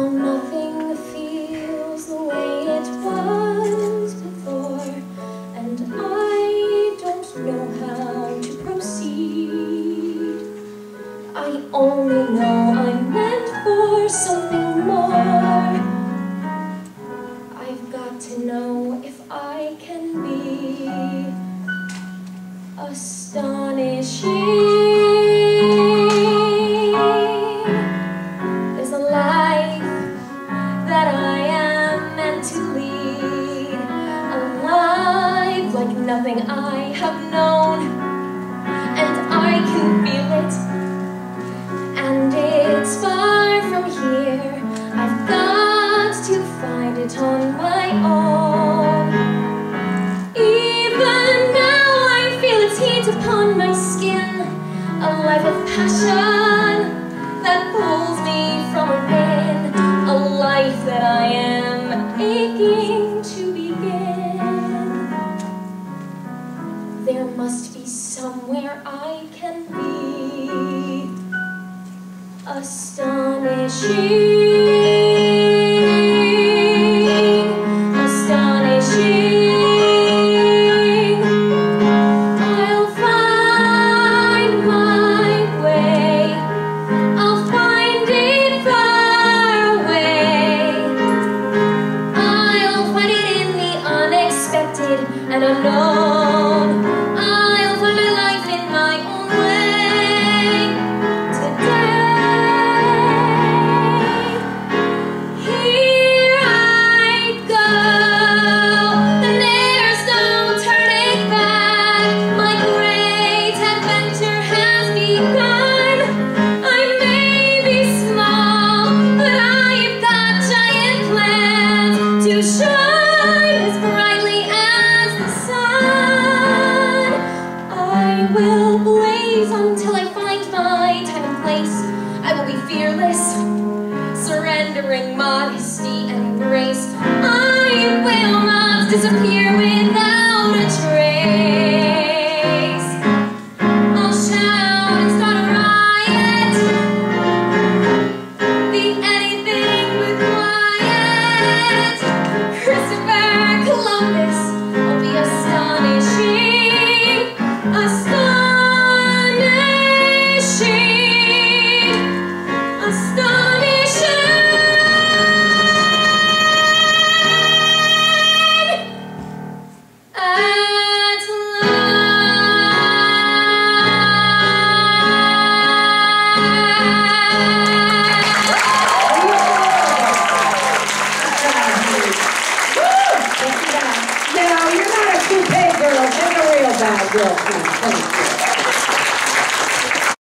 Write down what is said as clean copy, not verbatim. Now nothing feels the way it was before, and I don't know how to proceed. I only know I'm meant for something more. I've got to know if I can be astonishing. Nothing I have known, and I can feel it, and it's far from here. I've got to find it on my own. Even now I feel its heat upon my skin, a life of passion that pulls me from within, a life that I am aching to begin. There must be somewhere I can be astonishing, astonishing. I'll find my way, I'll find it far away, I'll find it in the unexpected and unknown. Until I find my time and place, I will be fearless, surrendering modesty and grace. I will not disappear without a trace. I'll shout and start a riot, be anything but quiet. Christopher Columbus, I'll be astonishing, astonishing. Thank you.